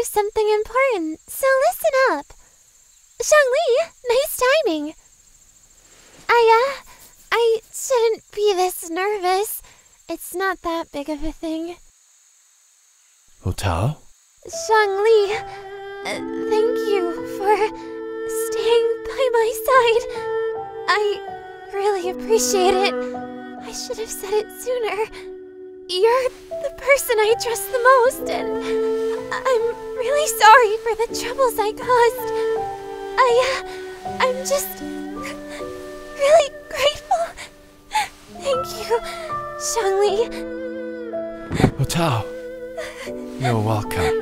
you something important, so listen up. Zhongli, nice timing. I shouldn't be this nervous. It's not that big of a thing. Hu Tao? Zhongli, thank you for staying by my side. I really appreciate it. I should have said it sooner. You're the person I trust the most, and I'm really sorry for the troubles I caused. I'm just really grateful. Thank you, Zhongli. Hu Tao, you're welcome.